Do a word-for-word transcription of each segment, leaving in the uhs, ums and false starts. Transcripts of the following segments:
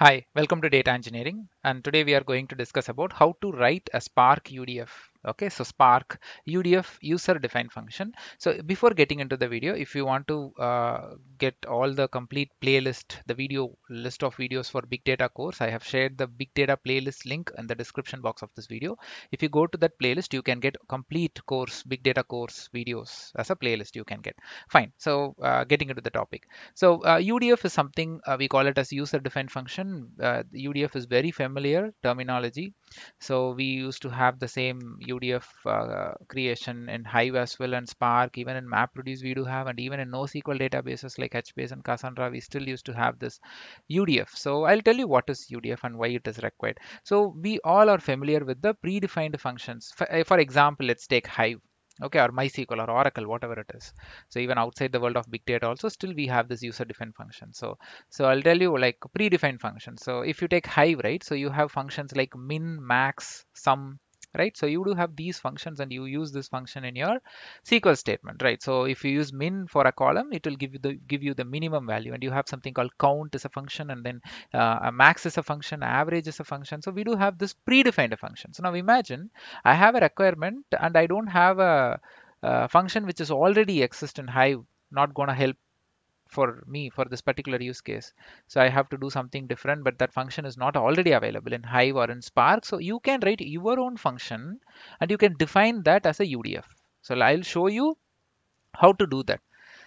Hi, welcome to Data Engineering, and today we are going to discuss about how to write a Spark U D F. Okay, so Spark U D F, user defined function. So before getting into the video, if you want to uh, get all the complete playlist, the video list of videos for big data course, I have shared the big data playlist link in the description box of this video. If you go to that playlist, you can get complete course, big data course videos as a playlist you can get. Fine. So uh, getting into the topic. So uh, U D F is something uh, we call it as user defined function. Uh, U D F is very familiar terminology. So we used to have the same U D F uh, creation in Hive as well, and Spark, even in MapReduce we do have, and even in NoSQL databases like HBase and Cassandra, we still used to have this U D F. So I'll tell you what is U D F and why it is required. So we all are familiar with the predefined functions. For, for example, let's take Hive. Okay, or MySQL or Oracle, whatever it is. So even outside the world of big data also, still we have this user defined function. So so I'll tell you like predefined functions. So if you take Hive, right, so you have functions like min, max, sum, right? So you do have these functions, and you use this function in your S Q L statement, right? So if you use min for a column, it will give you the give you the minimum value, and you have something called count as a function, and then uh, a max is a function, average is a function. So we do have this predefined function. So now imagine I have a requirement, and I don't have a, a function which is already exist in Hive, not going to help for me for this particular use case. So I have to do something different, but that function is not already available in Hive or in Spark. So you can write your own function, and you can define that as a U D F. So I'll show you how to do that.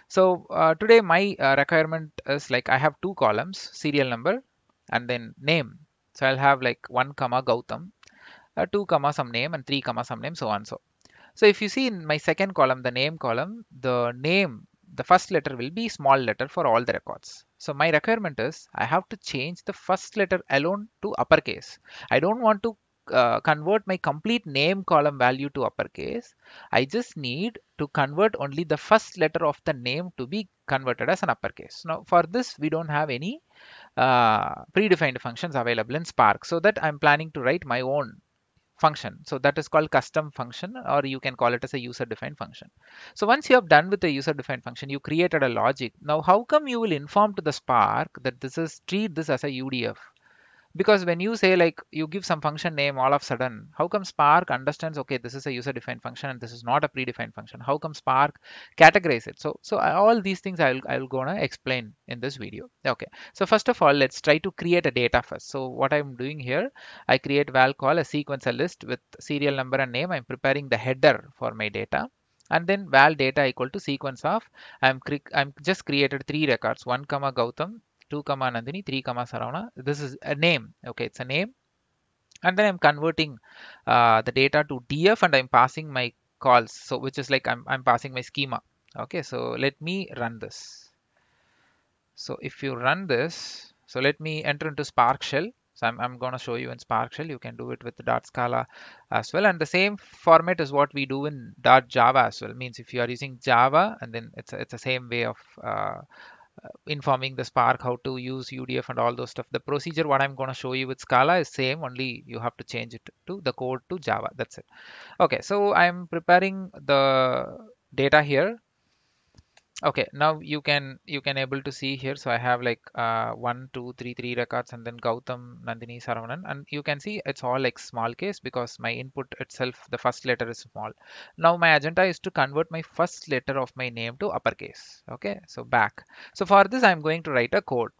So uh, today my uh, requirement is like I have two columns, serial number and then name. So I'll have like one comma Gautam, uh, two comma some name, and three comma some name, so on so. So if you see in my second column, the name column, the name, the first letter will be small letter for all the records. So my requirement is I have to change the first letter alone to uppercase. I don't want to uh, convert my complete name column value to uppercase. I just need to convert only the first letter of the name to be converted as an uppercase. Now for this, we don't have any uh, predefined functions available in Spark. So that I'm planning to write my own function. So that is called custom function, or you can call it as a user defined function. So once you have done with the user defined function, you created a logic. Now how come you will inform to the Spark that this is, treat this as a U D F? Because when you say like you give some function name all of a sudden, how come Spark understands, okay, this is a user defined function and this is not a predefined function? How come Spark categorize it? So so all these things I'll, I'll gonna explain in this video. Okay, so first of all, let's try to create a data first. So what I'm doing here, I create val call a sequence, a list with serial number and name. I'm preparing the header for my data, and then val data equal to sequence of, I'm, I'm just created three records, one comma Gautam, two comma Nandini, three comma Saravanan. This is a name. Okay, it's a name. And then I'm converting uh, the data to D F, and I'm passing my calls. So which is like I'm, I'm passing my schema. Okay, so let me run this. So if you run this, so let me enter into Spark shell. So I'm, I'm going to show you in Spark shell. You can do it with the .scala as well. And the same format is what we do in .java as well. Means if you are using Java, and then it's a, it's the same way of uh, Uh, informing the Spark how to use U D F and all those stuff. The procedure what I'm going to show you with Scala is same, only you have to change it to the code to Java. That's it. Okay, so I'm preparing the data here. Okay, now you can you can able to see here. So I have like uh, one, two, three, three records, and then Gautam, Nandini, Saravanan, and you can see it's all like small case because my input itself, the first letter is small. Now my agenda is to convert my first letter of my name to uppercase. Okay, so back. So for this, I'm going to write a code.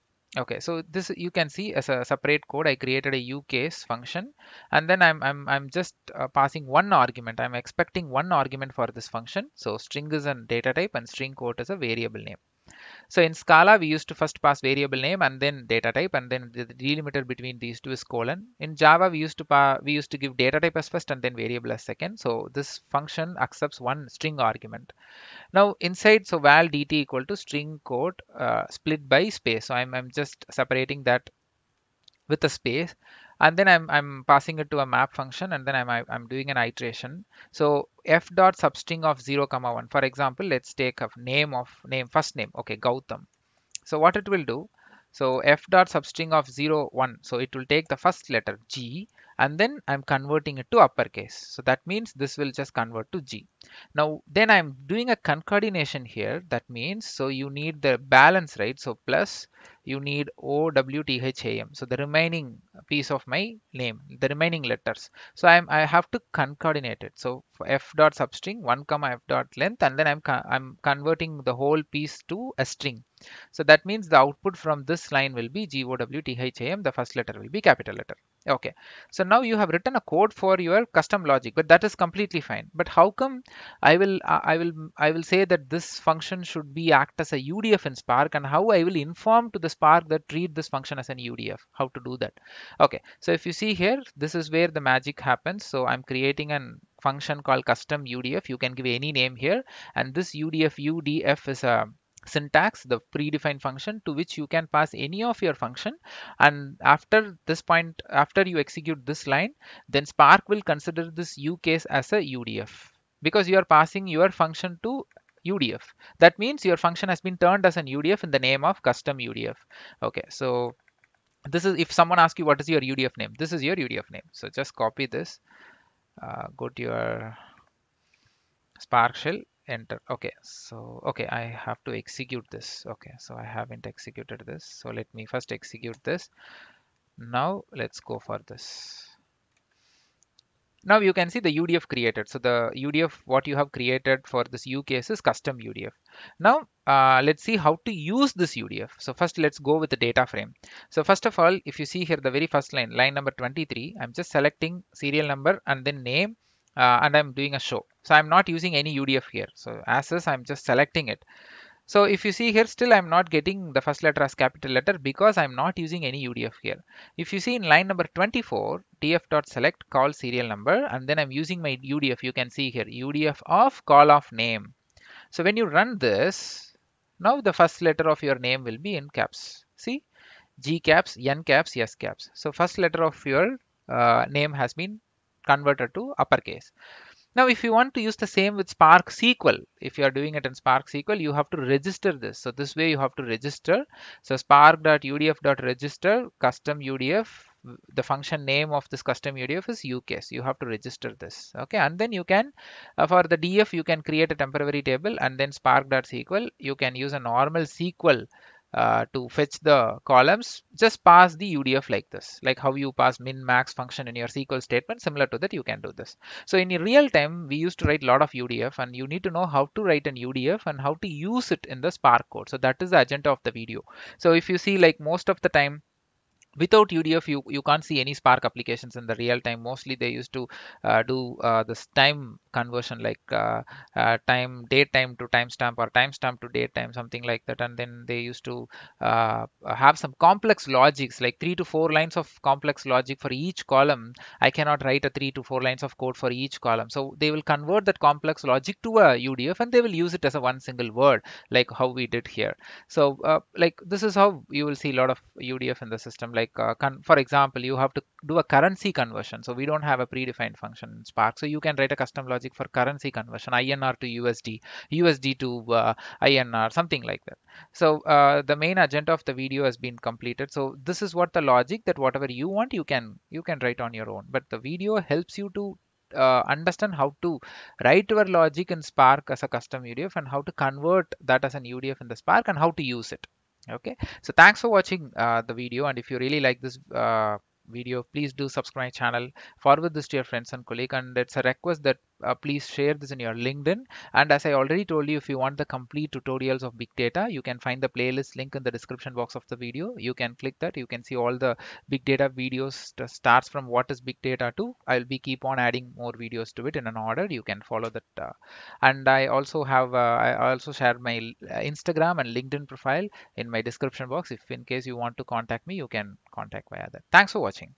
Okay, so this you can see as a separate code. I created a uCase function, and then I'm I'm I'm just uh, passing one argument. I'm expecting one argument for this function. So string is a data type, and string quote is a variable name. So in Scala, we used to first pass variable name and then data type, and then the delimiter between these two is colon. In Java, we used to pa we used to give data type as first and then variable as second. So this function accepts one string argument. Now inside, so val dt equal to string quote uh, split by space. So I'm I'm just separating that with a space, and then I'm I'm passing it to a map function, and then I'm I'm doing an iteration. So f dot substring of zero comma one. For example, let's take a name of name first name. Okay, Gautam. So what it will do? So f dot substring of zero one. So it will take the first letter G, and then I'm converting it to uppercase. So that means this will just convert to G. Now, then I'm doing a concatenation here. That means, so you need the balance, right? So plus you need O W T H A M. So the remaining piece of my name, the remaining letters. So I'm, I have to concatenate it. So for F dot substring one comma F dot length, and then I'm, I'm converting the whole piece to a string. So that means the output from this line will be G O W T H A M. The first letter will be capital letter. Okay, so now you have written a code for your custom logic, but that is completely fine. But how come I will I will I will say that this function should be act as a U D F in Spark, and how I will inform to the Spark that treat this function as an U D F? How to do that? Okay, so if you see here, this is where the magic happens. So I'm creating an function called custom U D F. You can give any name here, and this U D F U D F is a syntax, the predefined function to which you can pass any of your function, and after this point, after you execute this line, then Spark will consider this U case as a U D F because you are passing your function to U D F. That means your function has been turned as an U D F in the name of custom U D F. Okay, so this is, if someone asks you what is your U D F name, this is your U D F name. So just copy this, uh, go to your Spark shell, enter. Okay, so okay, I have to execute this. Okay, so I haven't executed this, so let me first execute this. Now let's go for this. Now you can see the U D F created. So the U D F what you have created for this U case is custom U D F. Now uh, let's see how to use this U D F. So first let's go with the data frame. So first of all, if you see here, the very first line, line number twenty-three, I'm just selecting serial number and then name, Uh, and I'm doing a show. So I'm not using any U D F here. So as is, I'm just selecting it. So if you see here, still I'm not getting the first letter as capital letter because I'm not using any U D F here. If you see in line number twenty-four, df.select call serial number, and then I'm using my U D F. You can see here U D F of call of name. So when you run this, now the first letter of your name will be in caps. See, G caps, N caps, S caps. So first letter of your uh, name has been converted to uppercase. Now if you want to use the same with Spark S Q L, if you are doing it in Spark S Q L, you have to register this. So this way you have to register. So spark.udf.register custom U D F, the function name of this custom U D F is ucase. You have to register this. Okay, and then you can uh, for the D F you can create a temporary table, and then spark.sql you can use a normal S Q L Uh, to fetch the columns. Just pass the U D F like this, like how you pass min max function in your S Q L statement. Similar to that, you can do this. So in real time, we used to write a lot of U D F, and you need to know how to write an U D F and how to use it in the Spark code. So that is the agenda of the video. So if you see, like most of the time, without U D F, you, you can't see any Spark applications in the real time. Mostly they used to uh, do uh, this time conversion, like uh, uh, time, date time to timestamp or timestamp to date time, something like that. And then they used to uh, have some complex logics, like three to four lines of complex logic for each column. I cannot write a three to four lines of code for each column. So they will convert that complex logic to a U D F, and they will use it as a one single word, like how we did here. So uh, like this is how you will see a lot of U D F in the system. Like Like uh, for example, you have to do a currency conversion. So we don't have a predefined function in Spark. So you can write a custom logic for currency conversion, I N R to U S D, U S D to uh, I N R, something like that. So uh, the main agenda of the video has been completed. So this is what the logic that whatever you want, you can you can write on your own. But the video helps you to Uh, understand how to write your logic in Spark as a custom U D F, and how to convert that as an U D F in the Spark, and how to use it. Okay, so thanks for watching uh, the video, and if you really like this uh, video, please do subscribe my channel, forward this to your friends and colleagues, and it's a request that uh, please share this in your LinkedIn. And as I already told you, if you want the complete tutorials of big data, you can find the playlist link in the description box of the video. You can click that, you can see all the big data videos. That starts from what is big data to, I'll be keep on adding more videos to it in an order. You can follow that, uh, and I also have uh, I also share my Instagram and LinkedIn profile in my description box. If in case you want to contact me, you can contact via that. Thanks for watching.